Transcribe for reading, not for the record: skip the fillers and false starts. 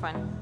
fine.